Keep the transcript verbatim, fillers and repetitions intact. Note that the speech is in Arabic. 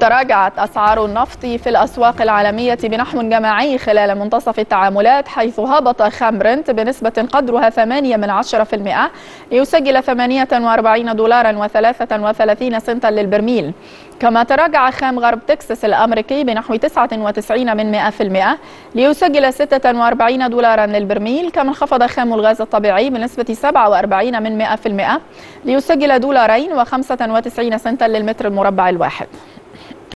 تراجعت أسعار النفط في الأسواق العالمية بنحو جماعي خلال منتصف التعاملات، حيث هبط خام برنت بنسبة قدرها ثمانية من عشرة في المئة ليسجل ثمانية وأربعين دولارا وثلاثة وثلاثين سنتا للبرميل. كما تراجع خام غرب تكساس الأمريكي بنحو تسعة وتسعين من مئة في المئة ليسجل ستة وأربعين دولارا للبرميل. كما انخفض خام الغاز الطبيعي بنسبة سبعة وأربعين من مئة في المئة ليسجل دولارين وخمسة وتسعين سنتا للمتر المربع الواحد.